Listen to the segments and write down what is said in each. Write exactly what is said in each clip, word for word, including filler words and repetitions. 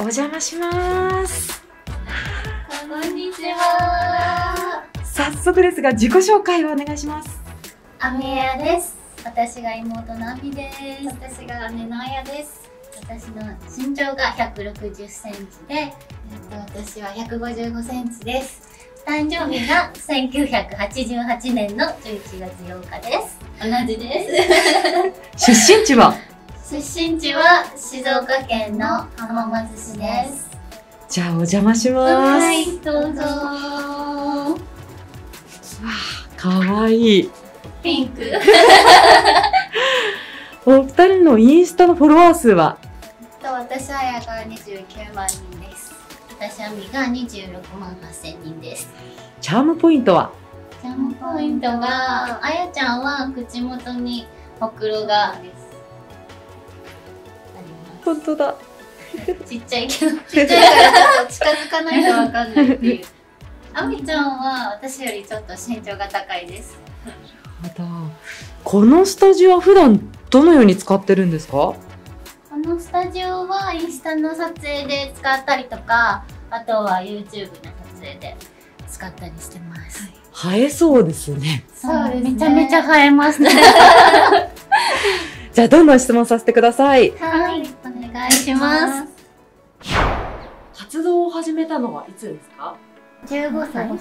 お邪魔します。こんにちは。早速ですが自己紹介をお願いします。AMIAYAです。私が妹のアミです。私が姉のあやです。私の身長がひゃくろくじゅっセンチで、えっと私はひゃくごじゅうごセンチです。誕生日がせんきゅうひゃくはちじゅうはちねんのじゅういちがつようかです。同じです。出身地は？出身地は静岡県の浜松市です。じゃあお邪魔します。はい、どうぞ。わあ、かわいい。ピンク。お二人のインスタのフォロワー数は？私あやがにじゅうきゅうまんにんです。私あみがにじゅうろくまんはっせんにんです。チャームポイントは？チャームポイントはあやちゃんは口元にほくろが。本当だ。ちっちゃいけど、ちっちゃいからちょっと近づかないとわかんないっていう。あみちゃんは私よりちょっと身長が高いです。なるほど。このスタジオは普段どのように使ってるんですか？このスタジオはインスタの撮影で使ったりとか、あとは YouTube の撮影で使ったりしてます。はい、映えそうですね。そうですね。めちゃめちゃ映えますね。じゃあどんどん質問させてください。はい、お願いします。活動を始めたのはいつですか？じゅうごさい。うん。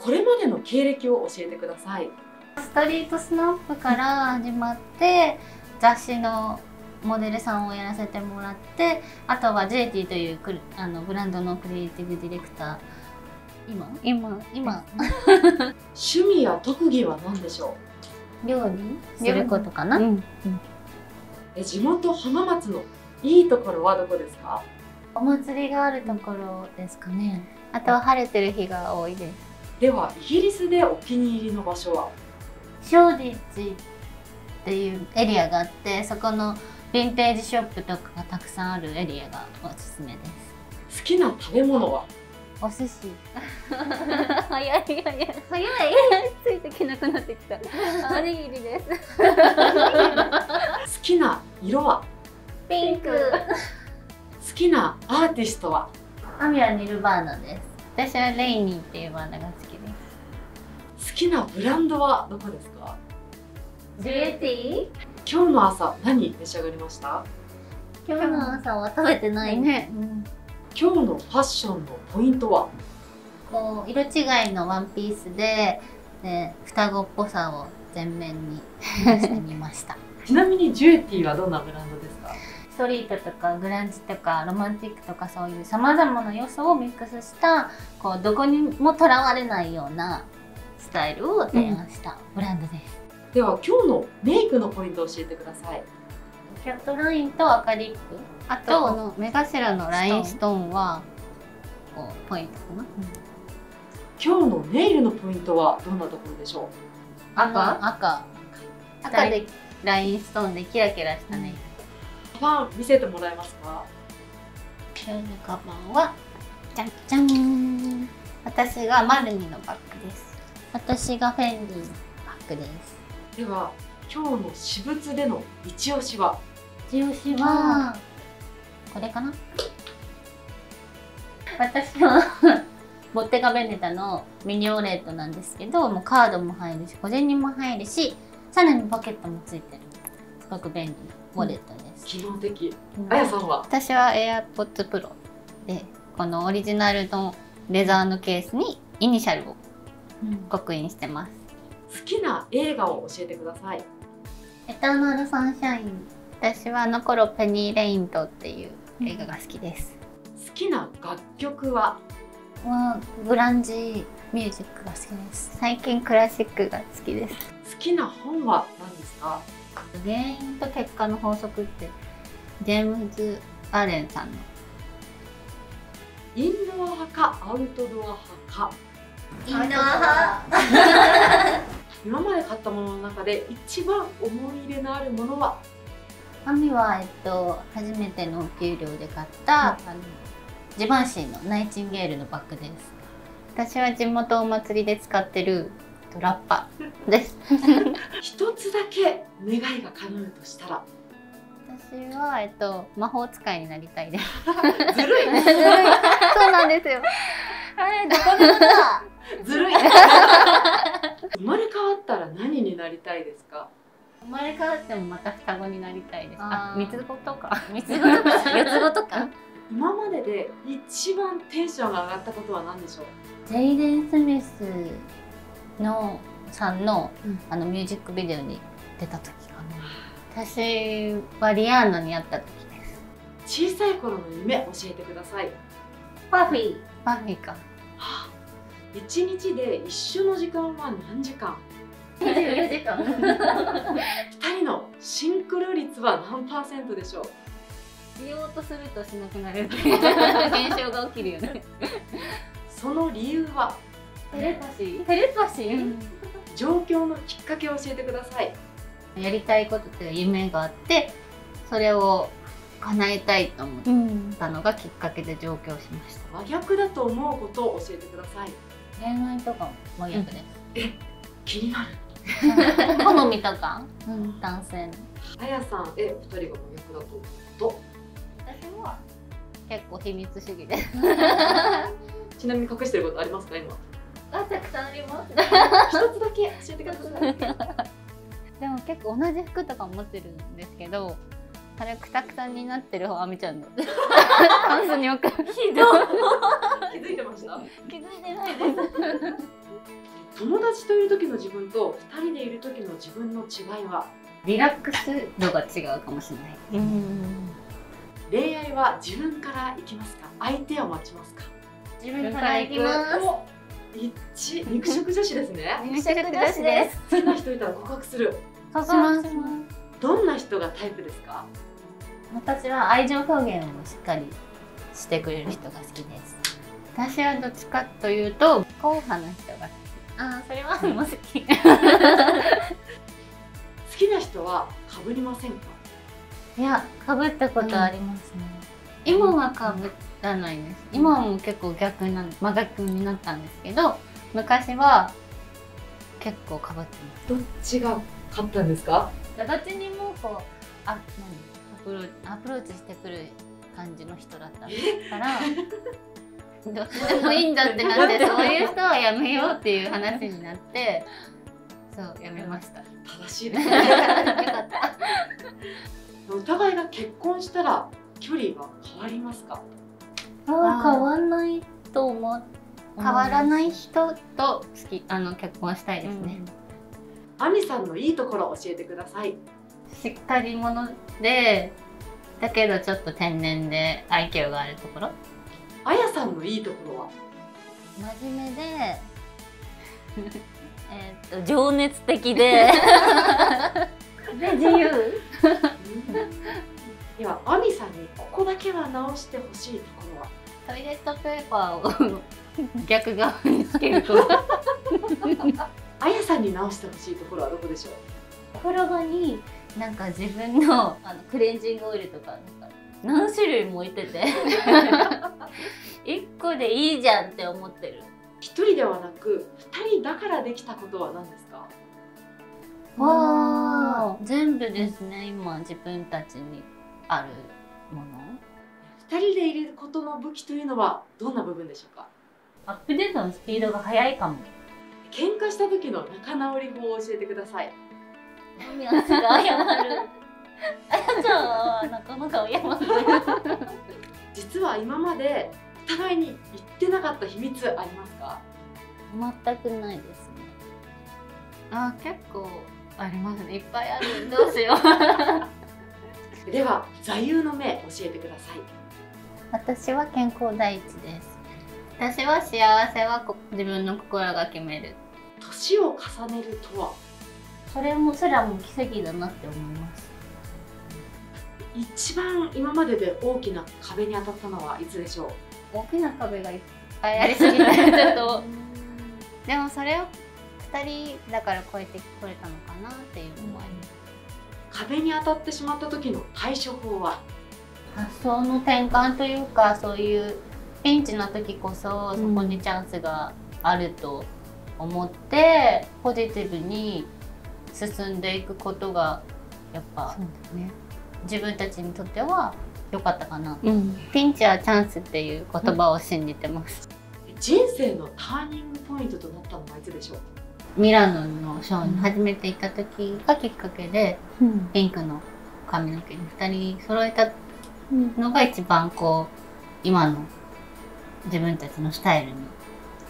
これまでの経歴を教えてください。ストリートスナップから始まって、雑誌のモデルさんをやらせてもらって、あとはjouetieというクあのブランドのクリエイティブディレクター。今？今今。趣味や特技は何でしょう？料理することかな。うんうん、え地元浜松のいいところはどこですか？お祭りがあるところですかね。あとは晴れてる日が多いです。ではイギリスでお気に入りの場所は？ショーディッジっていうエリアがあって、そこのヴィンテージショップとかがたくさんあるエリアがおすすめです。好きな食べ物は？お寿司。早い早い早い。ついてきなくなってきた。おにぎりです。好きな色は？ピンク。好きなアーティストは？アミはニルバーナです。私はレイニーっていうバンドが好きです。好きなブランドはどこですか？jouetie。今日の朝何召し上がりました？今日の朝は食べてないね。うん今日のファッションのポイントは？こう色違いのワンピースで、ね、双子っぽさを全面にしてみました。ちなみにjouetieはどんなブランドですか？ストリートとかグランジとかロマンティックとかそういうさまざまな要素をミックスしたこうどこにもとらわれないようなスタイルを提案したブランドです。うん、では今日のメイクのポイントを教えてください。キャットラインと赤リップ、あとこの目頭のラインストーンはこうポイントかな。今日のネイルのポイントはどんなところでしょう？赤、赤、赤でラインストーンでキラキラしたネイル。カバン見せてもらえますか？今日のカバンはじゃんじゃん。私がマルニのバッグです。私がフェンディのバッグです。では今日の私物での一押しは？一押しはこれかな。私はボッテガ・ベネタのミニオレートなんですけど、もうカードも入るし小銭も入るし、さらにポケットもついてるすごく便利なウォレットです。機能的。あやさんは？私は AirPods Pro で、このオリジナルのレザーのケースにイニシャルを刻印してます。好きな映画を教えてください。エターナルサンシャイン。私はあの頃ペニーレイントっていう映画が好きです。好きな楽曲は？グランジミュージックが好きです。最近クラシックが好きです。好きな本は何ですか？原因と結果の法則ってジェームズ・アレンさんの。インドア派かアウトドア派か。インドア派。今まで買ったものの中で一番思い入れのあるものは？アミは、えっと、初めてのお給料で買った、うん、あのジバンシーのナイチンゲールのバッグです。私は地元お祭りで使ってるラッパです一つだけ願いが叶うとしたら、私は、えっと、魔法使いになりたいですずるいずるい、そうなんですよあれどこにだずるい生まれ変わったら何になりたいですか？生まれ変わってもまた双子になりたいです。あ、三つ子とか三つ子とか四つ子とか。今までで一番テンションが上がったことは何でしょう？ジェイデン・スミスのさんの、うん、あのミュージックビデオに出た時かな。私はリアーナに会った時です。小さい頃の夢教えてください。パフィー。パフィーか。はあ、一日で一緒の時間は何時間？にじゅうよじかんふたりのシンクロ率は何パーセントでしょう？しようとするとしなくなる現象が起きるよねその理由は？テレパシーテレパシー、うん、状況のきっかけを教えてください。やりたいことという夢があって、それを叶えたいと思ったのがきっかけで上京しました。真逆だと思うことを教えてください。恋愛とかも真逆です、うん、え、気になる好みとか、うん、男性の。あやさん、え、ふたりが真逆だと思うこと？私は結構秘密主義ですちなみに隠してることありますか？今あ、たくさんあります一つだけ教えてくださいでも結構同じ服とか持ってるんですけど、あれくたくたになってる方、あみちゃんのタンスに置く。ひどい気づいてました？気づいてないです友達といる時の自分とふたりでいる時の自分の違いは？リラックス度が違うかもしれない。うん。恋愛は自分から行きますか、相手を待ちますか？自分から行きます。一致、肉食女子ですね肉食女子です。好きな人いたら告白する？告白します。どんな人がタイプですか？私は愛情表現をしっかりしてくれる人が好きです。私はどっちかというと硬派な人が好き。ああ、それはもう好き好きな人は被りませんか？いや、被ったことありますね、うん、今は被らないです。今も結構逆な、真逆になったんですけど、昔は結構被ってます。どっちが勝ったんですか？どっちにもこうあアプローチ、アプローチしてくる感じの人だったからどっちでもいいんだってなって、そういう人はやめようっていう話になって、そうやめました。正しいですねよかったお互いが結婚したら距離は変わりますか？変わらないと思う。変わらない人と好き、あの結婚したいですね、うん。アミさんのいいところを教えてください。しっかり者で、だけどちょっと天然で愛嬌があるところ。あやさんのいいところは？真面目で、えっと情熱的で、で自由。ではアミさんにここだけは直してほしいところは？トイレットペーパーを逆側につけると。あやさんに直してほしいところはどこでしょう？お風呂場になんか自分のあのクレンジングオイルとかなんか何種類も置いてていっこでいいじゃんって思ってる。ひとりではなくふたりだからできたことは何ですか？わー、全部ですね。今自分たちにあるもの。ふたりでいることの武器というのはどんな部分でしょうか？アップデートのスピードが速いかも。喧嘩した時の仲直り法を教えてください。アミちゃんはなかなか謝る実は今までお互いに言ってなかった秘密ありますか？全くないですね。あ、結構ありますね。いっぱいある。どうしようでは座右の銘教えてください。私は健康第一です。私は幸せは自分の心が決める。年を重ねるとは？それもそれはもう奇跡だなって思います。一番今までで大きな壁に当たったのはいつでしょう？大きな壁がいっぱいありすぎてちょっとでもそれをふたりだから越えてこれたのかなっていうのもあります。壁に当たってしまった時の対処法は？発想の転換というか、そういうピンチの時こそそこにチャンスがあると思って、うん、ポジティブに進んでいくことがやっぱ、ね、自分たちにとっては良かったかな、うん、ピンチはチャンスっていう言葉を信じてます、うん、人生のターニングポイントとなったのはいつでしょう？ミラノのショーに初めて行った時がきっかけで、うん、ピンクの髪の毛にふたり揃えたのが一番こう今の自分たちのスタイルに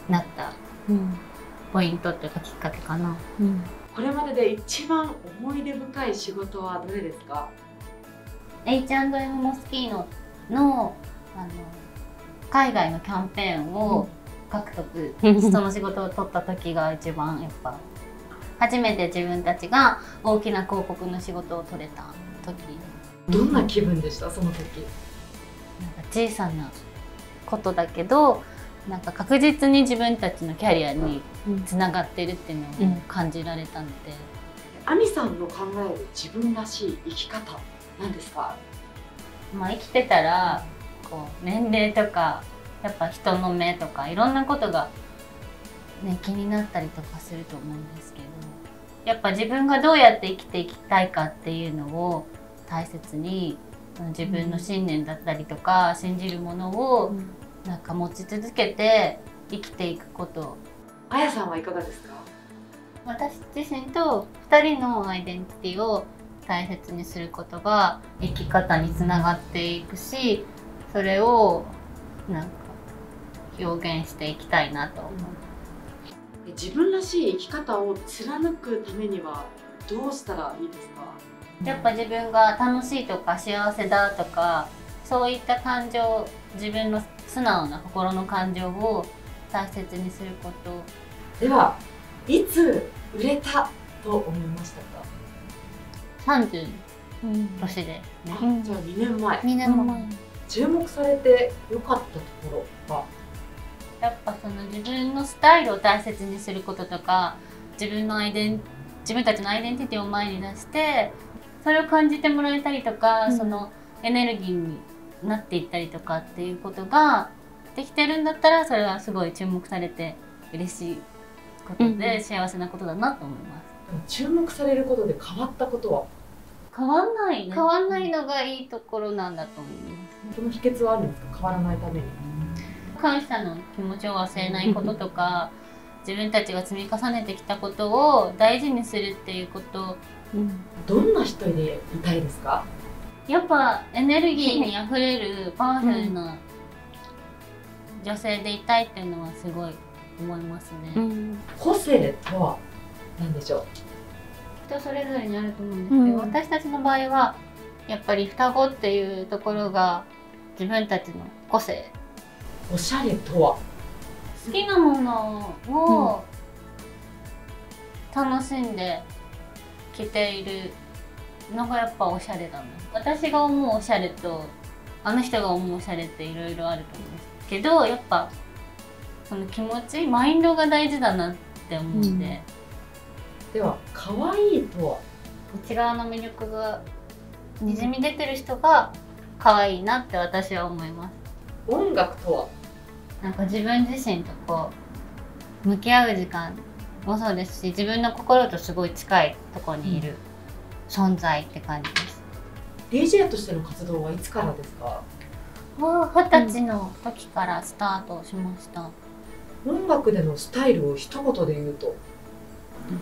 なったポイントというかきっかけかな、うん、これまでで一番思い出深い仕事はどれですか？ エイチアンドエム モスキーノの、あの海外のキャンペーンを、うん獲得その仕事を取った時が一番やっぱ初めて自分たちが大きな広告の仕事を取れた時。どんな気分でしたその時？なんか小さなことだけどなんか確実に自分たちのキャリアにつながってるっていうのを感じられたので、うんうん、AMIさんの考える自分らしい生き方なんですか？まあ生きてたらこう年齢とかやっぱ人の目とかいろんなことが、ね、気になったりとかすると思うんですけど、やっぱ自分がどうやって生きていきたいかっていうのを大切に自分の信念だったりとか、うん、信じるものをなんか持ち続けて生きていくこと。AYAさんはいかがですか？私自身とふたりのアイデンティティを大切にすることが生き方につながっていくし、それをなんか表現していきたいなと思う。自分らしい生き方を貫くためにはどうしたらいいですか？やっぱ自分が楽しいとか幸せだとかそういった感情、自分の素直な心の感情を大切にすること。では、いつ売れたと思いましたか？さんじゅう年で、ね、うん、じゃあにねんまえ。にねんまえ、うん、注目されて良かったところは？やっぱその自分のスタイルを大切にすることとか、自分のアイデン自分たちのアイデンティティを前に出してそれを感じてもらえたりとか、うん、そのエネルギーになっていったりとかっていうことができてるんだったら、それはすごい注目されて嬉しいことで幸せなことだなと思います。うんうん、注目されることで変わったことは？変わんないね。変わんないのがいいところなんだと思います。その秘訣はあるんですか？変わらないために。感謝の気持ちを忘れないこととか、自分たちが積み重ねてきたことを大事にするっていうこと。うん、どんな人でいたいですか？やっぱエネルギーにあふれるパワフルな女性でいたいっていうのはすごい思いますね。うん、個性とは何でしょう？人それぞれにあると思うんですけど、うん、私たちの場合はやっぱり双子っていうところが自分たちの個性。おしゃれとは？好きなものを楽しんで着ているのがやっぱおしゃれだな。私が思うおしゃれとあの人が思うおしゃれっていろいろあると思うんですけど、やっぱその気持ち、マインドが大事だなって思って。うん、では、可愛いとは？内側の魅力がにじみ出てる人が可愛いなって私は思います。音楽とは？なんか自分自身とこう向き合う時間もそうですし、自分の心とすごい近いところにいる存在って感じです。うん、ディージェー としての活動はいつからですか？二十歳の時からスタートしました。うん、音楽でのスタイルを一言で言うと？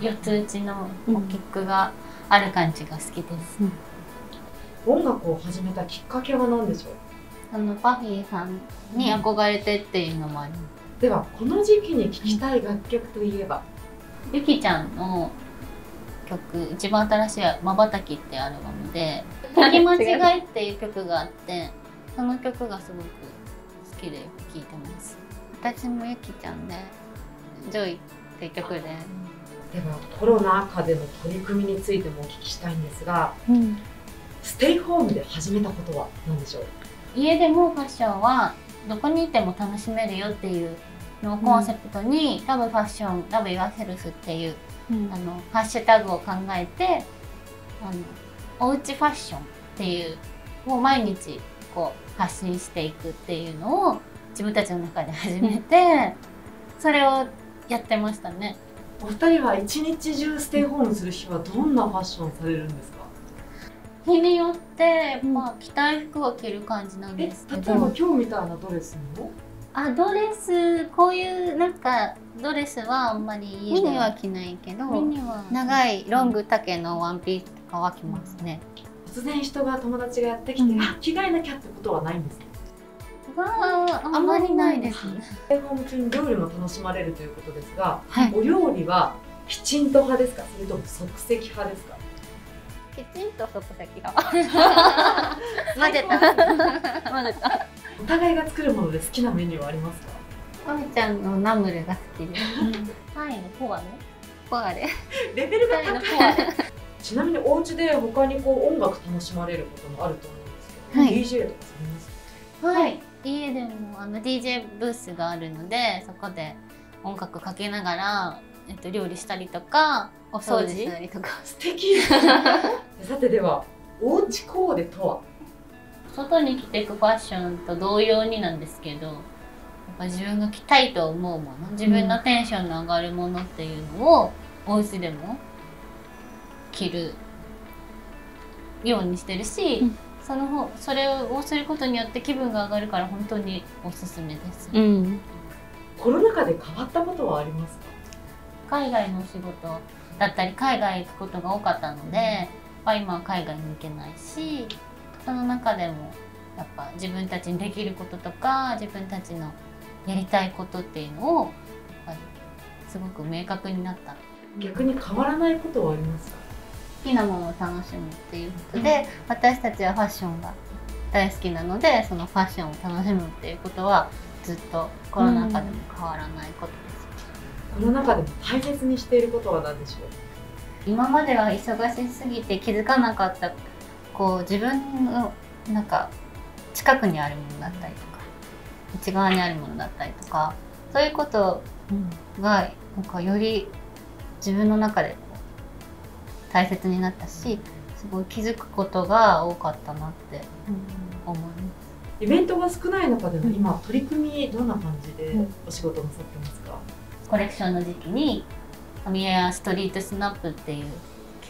四つ打ちのキックがある感じが好きです。うん、音楽を始めたきっかけは何でしょう？あのパフィーさんに憧れてっていうのもあります。うん、では、この時期に聴きたい楽曲といえば？ゆきちゃんの曲、一番新しい「まばたき」ってアルバムで「聴き間違い」っていう曲があって、その曲がすごく好きで聴いてます。私もゆきちゃんで「ジョイ」っていう曲で。では、コロナ禍での取り組みについてもお聞きしたいんですが、うん、ステイホームで始めたことは何でしょう？家でもファッションはどこにいても楽しめるよっていうのをコンセプトに、うん、ラブファッション、ラブユアセルフっていう、うん、あのハッシュタグを考えて、あのおうちファッションっていうもう毎日こう発信していくっていうのを自分たちの中で始めて、それをやってましたね。お二人は一日中ステイホームする日はどんなファッションされるんですか？日によって、まあ、着たい服は着る感じなんですけど、例えば今日みたいなドレスも？あ、ドレス、こういうなんかドレスはあんまり家には着ないけど、長いロング丈のワンピースとかは着ますね。突然人が友達がやってきて、うん、着替えなきゃってことはないんですか？はあんまりないですね。ステイホーム中に料理も楽しまれるということですが、はい、お料理はきちんと派ですか、それとも即席派ですか？きちんと即席が混ぜた混ぜた。お互いが作るもので好きなメニューはありますか？あみちゃんのナムルが好きです。はい、ポワレ。ポワレ。レベルが高い。ちなみにお家で他にこう音楽楽しまれることもあると思うんですけど、ディージェー とかされますか？はい。家でもあの ディージェー ブースがあるので、そこで音楽かけながら、えっと、料理したりとかお掃除したりとか。素敵。さてではおうちコーデとは？外に着ていくファッションと同様になんですけど、やっぱ自分が着たいと思うもの、自分のテンションの上がるものっていうのをお家でも着るようにしてるし、うん、その方それをすることによって気分が上がるから本当におすすめです。うん、コロナ禍で変わったことはありますか？海外のお仕事だったり海外行くことが多かったので、まあ、今は海外に行けないし、その中でもやっぱ自分たちにできることとか自分たちのやりたいことっていうのをやっぱりすごく明確になった。逆に変わらないことはありますか？好きなものを楽しむっていうことで、うん、私たちはファッションが大好きなので、そのファッションを楽しむっていうことはずっとコロナ禍でも変わらないことです。うん、コロナ禍でも大切にしていることは何でしょう？今までは忙しすぎて気づかなかったこう自分のなんか近くにあるものだったりとか内側にあるものだったりとか、そういうことがなんかより自分の中で大切になったし、すごい気づくことが多かったなって思います。イベントが少ない中での今取り組みどんな感じでお仕事なさってますか？コレクションの時期にAMIAYAストリートスナップっていう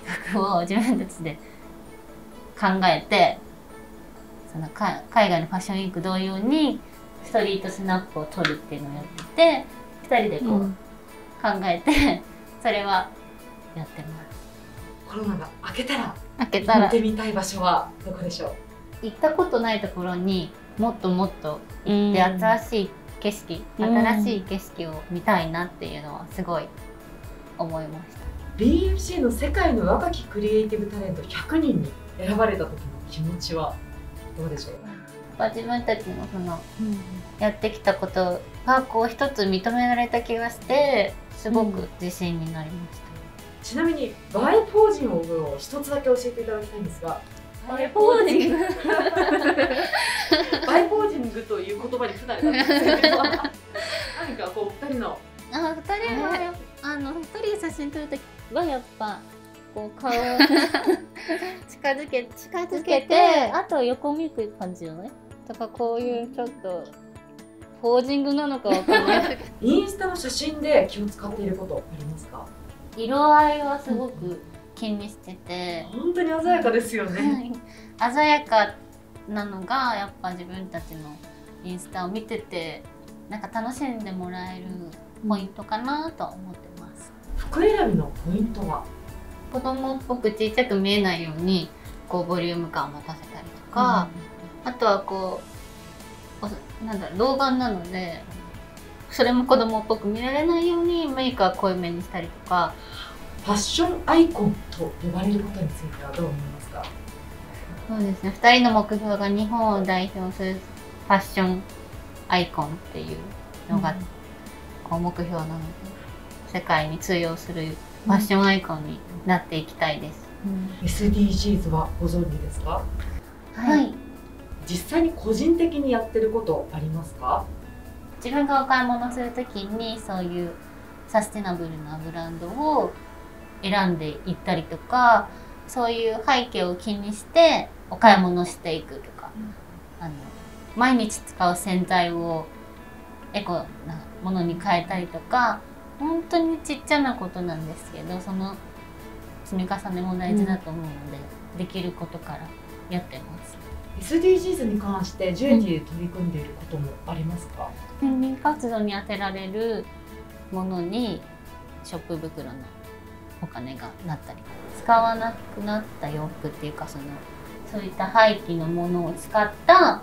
企画を自分たちで考えて、その海外のファッションウィーク同様にストリートスナップを撮るっていうのをやってて、ふたりでこう考えてそれはやってます。コロナが明けたら行ってみたい場所はどこでしょう？行ったことないところにもっともっと行って、新しい景色、新しい景色を見たいなっていうのはすごい思いました。ビーエムシー の世界の若きクリエイティブタレントひゃくにんに選ばれた時の気持ちはどうでしょう？自分たちのそのやってきたことがこう一つ認められた気がして、すごく自信になりました。ちなみに映えポージングを一つだけ教えていただきたいんですが、映えポージング、映えポージングという言葉に不慣れなんですけど、何かこう二人の、あ、二人はあの二人で写真撮るときはやっぱこう顔を近づけ近づけて、あと横見く感じよね。とかこういうちょっとポージングなのかわかんない。インスタの写真で気を使っていることありますか？色合いはすごく気にしてて、本当に鮮やかですよね。鮮やかなのがやっぱ自分たちのインスタを見ててなんか楽しんでもらえるポイントかなと思ってます。服選びのポイントは？子供っぽく小さく見えないようにこうボリューム感を持たせたりとか、うん、あとはこうなんだろう、老眼なのでそれも子供っぽく見られないようにメイクは濃いめにしたりとか。ファッションアイコンと呼ばれることについてはどう思いますか？そうですね、ふたりの目標が日本を代表するファッションアイコンっていうのがこう目標なので、うん、世界に通用するファッションアイコンになっていきたいです。うん、エスディージーズ はご存知ですか？はい。実際に個人的にやってることありますか？自分がお買い物するときにそういうサステナブルなブランドを選んでいったりとか、そういう背景を気にしてお買い物していくとか、うん、あの毎日使う洗剤をエコなものに変えたりとか、本当にちっちゃなことなんですけど、その積み重ねも大事だと思うので、うん、できることからやってます。 エスディージーズ に関してジュエティで取り組んでいることもありますか？県民活動に充てられるものにショップ袋のお金がなったり、使わなくなった洋服っていうか、そのそういった廃棄のものを使った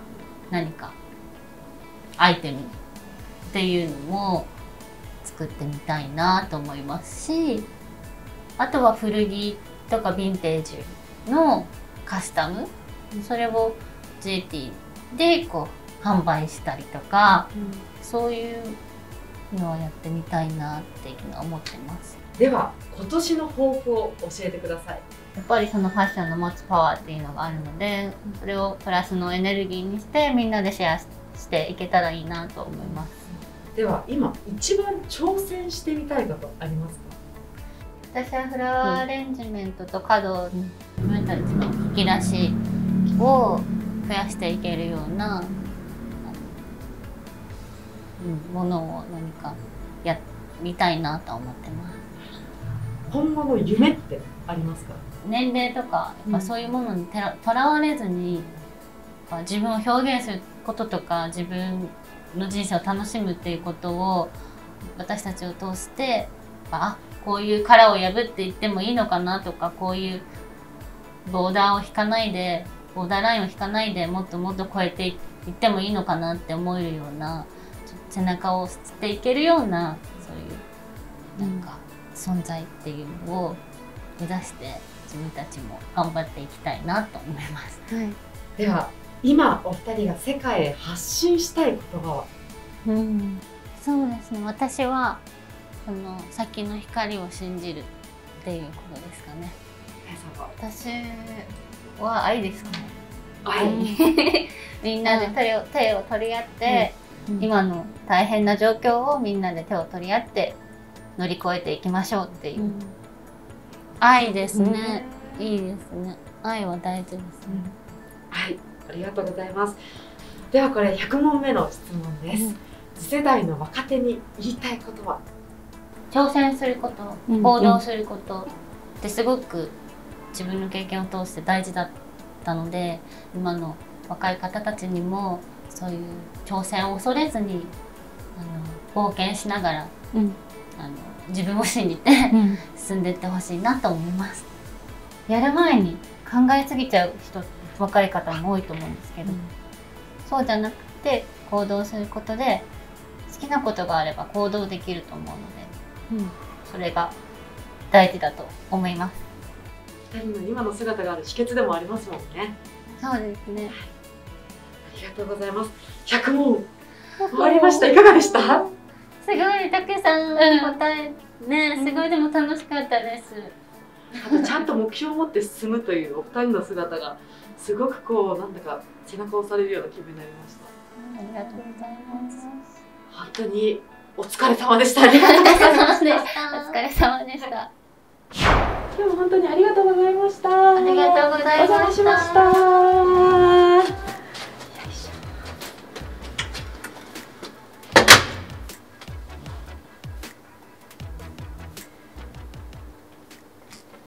何かアイテムっていうのも作ってみたいなと思いますし、あとは古着とかヴィンテージのカスタム、それを ジェーティー でこう販売したりとか、うん、そういうのをやってみたいなっていうのは思ってます。では今年の抱負を教えてください。やっぱりそのファッションの持つパワーっていうのがあるので、それをプラスのエネルギーにしてみんなでシェアしていけたらいいなと思います。では今一番挑戦してみたいことありますか？私はフラワーアレンジメントと華道、自分たちの引き出しを増やしていけるようなものを何かやりたいなと思ってます。今後の夢ってありますか？年齢とかやっぱそういうものにとらわれずに、自分を表現することとか自分の人生を楽しむっていうことを私たちを通して、あ、こういう殻を破っていってもいいのかなとか、こういうボーダーを引かないでボーダーラインを引かないでもっともっと超えていってもいいのかなって思えるような、背中を押していけるような、そういうなんか存在っていうのを目指して自分たちも頑張っていきたいなと思います。はい、では今お二人が世界へ発信したい言葉は？うん、そうですね、私はその先の光を信じるっていうことですかね。私は愛ですかね。愛みんなで手を、うん、手を取り合って、うんうん、今の大変な状況をみんなで手を取り合って乗り越えていきましょうっていう、うん、愛ですね、うん、いいですね、愛は大事ですね、うん、はい、ありがとうございます。ではこれひゃく問目の質問です。うん、次世代の若手に言いたいことは？挑戦すること、行動することってすごく自分の経験を通して大事だったので、今の若い方たちにもそういう挑戦を恐れずに、あの冒険しながら、うん、あの自分を信じて、うん、進んでいってほしいなと思います。やる前に考えすぎちゃう人、若い方も多いと思うんですけど、うん、そうじゃなくて行動することで、好きなことがあれば行動できると思うので、うん、それが大事だと思います。ふたりの今の姿がある秘訣でもありますもんね。そうですね、はい、ありがとうございます。ひゃく問終わりました。いかがでした？すごい、たけさん、うん、答えね、すごい、でも楽しかったです。あとちゃんと目標を持って進むというお二人の姿がすごくこう、なんだか背中を押されるような気分になりました。ありがとうございます。本当にお疲れ様でした。ありがとうございました。お疲れ様でした。今日も本当にありがとうございました。